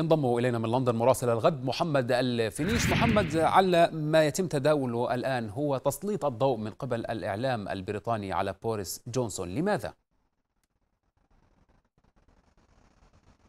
انضم إلينا من لندن مراسل الغد محمد الفنيش. محمد، على ما يتم تداوله الآن هو تسليط الضوء من قبل الإعلام البريطاني على بوريس جونسون، لماذا؟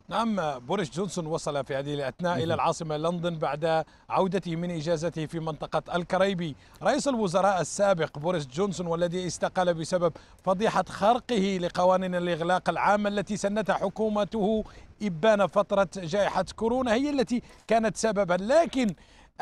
نعم، بوريس جونسون وصل في هذه الأثناء إلى العاصمة لندن بعد عودته من إجازته في منطقة الكاريبي. رئيس الوزراء السابق بوريس جونسون، والذي استقال بسبب فضيحة خرقه لقوانين الإغلاق العام التي سنتها حكومته إبان فترة جائحة كورونا، هي التي كانت سببا، لكن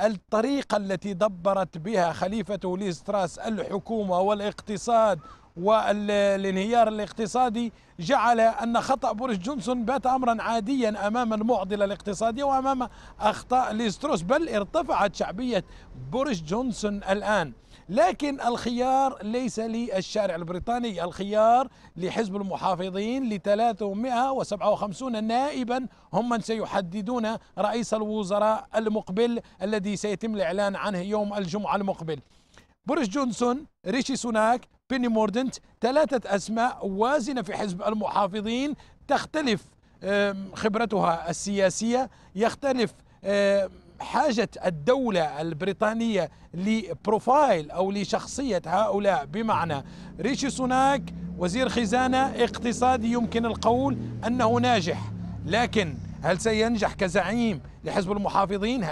الطريقة التي دبرت بها خليفته ليز تراس الحكومة والاقتصاد والانهيار الاقتصادي جعل أن خطأ بوريس جونسون بات أمرا عاديا أمام المعضلة الاقتصادية وأمام أخطاء ليز تراس، بل ارتفعت شعبية بوريس جونسون الآن. لكن الخيار ليس للشارع البريطاني، الخيار لحزب المحافظين، ل 357 نائبا هم من سيحددون رئيس الوزراء المقبل الذي سيتم الإعلان عنه يوم الجمعة المقبل. بوريس جونسون، ريشي سوناك، بيني موردنت، ثلاثة أسماء وازنة في حزب المحافظين، تختلف خبرتها السياسية، يختلف حاجة الدولة البريطانية لبروفايل أو لشخصية هؤلاء. بمعنى ريشي سوناك وزير خزانة اقتصادي يمكن القول أنه ناجح، لكن هل سينجح كزعيم لحزب المحافظين؟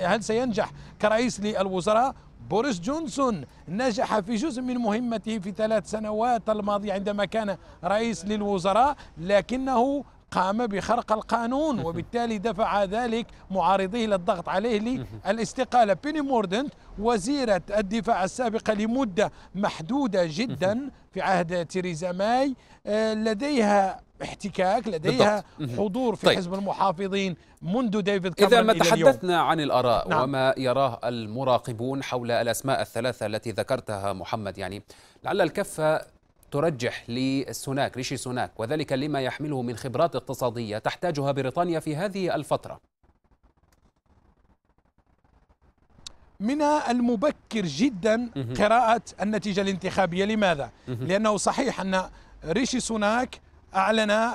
هل سينجح كرئيس للوزراء؟ بوريس جونسون نجح في جزء من مهمته في 3 سنوات الماضية عندما كان رئيس للوزراء، لكنه قام بخرق القانون وبالتالي دفع ذلك معارضيه للضغط عليه للاستقالة. بيني موردنت، وزيرة الدفاع السابقة لمدة محدودة جدا في عهد تيريزا ماي، لديها احتكاك، لديها حضور في حزب المحافظين منذ ديفيد كاميرون. إذا ما تحدثنا عن الآراء، نعم، وما يراه المراقبون حول الأسماء الثلاثة التي ذكرتها محمد، يعني لعل الكفة ترجح لسوناك، ريشي سوناك، وذلك لما يحمله من خبرات اقتصادية تحتاجها بريطانيا في هذه الفترة. من المبكر جدا قراءة النتيجة الانتخابية. لماذا؟ لأنه صحيح أن ريشي سوناك أعلن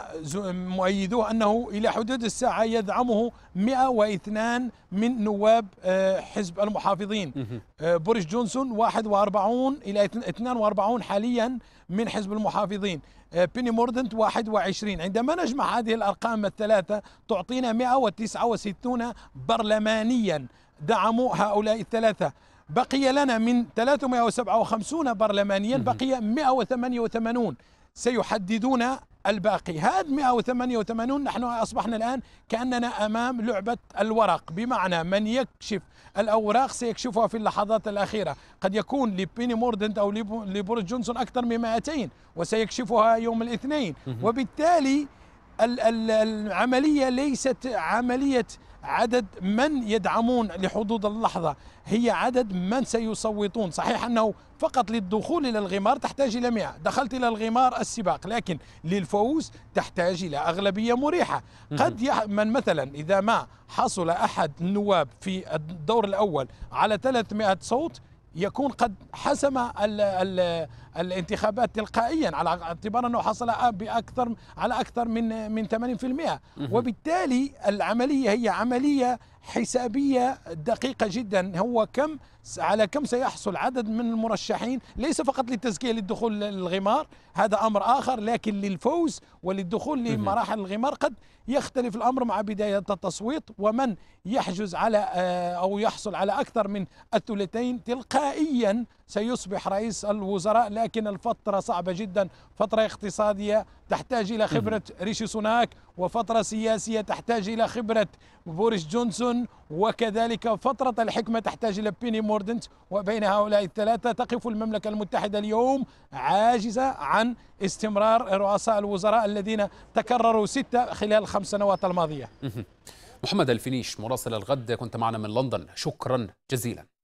مؤيدوه أنه إلى حدود الساعة يدعمه 102 من نواب حزب المحافظين. بوريس جونسون 41 إلى 42 حاليا من حزب المحافظين. بيني موردنت 21. عندما نجمع هذه الأرقام الثلاثة تعطينا 169 برلمانيا دعموا هؤلاء الثلاثة. بقي لنا من 357 برلمانيا بقي 188 سيحددون الباقي. هذا 188 نحن أصبحنا الآن كأننا أمام لعبة الورق، بمعنى من يكشف الأوراق سيكشفها في اللحظات الأخيرة. قد يكون لبيني موردنت أو لبوريس جونسون أكثر من 200 وسيكشفها يوم الاثنين، وبالتالي العملية ليست عملية عدد من يدعمون لحدود اللحظة، هي عدد من سيصوتون. صحيح أنه فقط للدخول إلى الغمار تحتاج إلى 100، دخلت إلى الغمار السباق، لكن للفوز تحتاج إلى أغلبية مريحة. قد من مثلا إذا ما حصل أحد النواب في الدور الأول على 300 صوت يكون قد حسم الانتخابات تلقائيا، على اعتبار انه حصل على اكثر من 80%، وبالتالي العمليه هي عمليه حسابيه دقيقه جدا. هو على كم سيحصل عدد من المرشحين، ليس فقط للتزكيه للدخول للغمار، هذا امر اخر، لكن للفوز وللدخول لمراحل الغمار. قد يختلف الامر مع بدايه التصويت، ومن يحجز على او يحصل على اكثر من الثلثين تلقائيا سيصبح رئيس الوزراء. لكن الفترة صعبة جدا، فترة اقتصادية تحتاج إلى خبرة ريشي سوناك، وفترة سياسية تحتاج إلى خبرة بوريس جونسون، وكذلك فترة الحكمة تحتاج إلى بيني موردنت. وبين هؤلاء الثلاثة تقف المملكة المتحدة اليوم عاجزة عن استمرار رؤساء الوزراء الذين تكرروا 6 خلال 5 سنوات الماضية. محمد الفنيش مراسل الغد كنت معنا من لندن، شكرا جزيلا.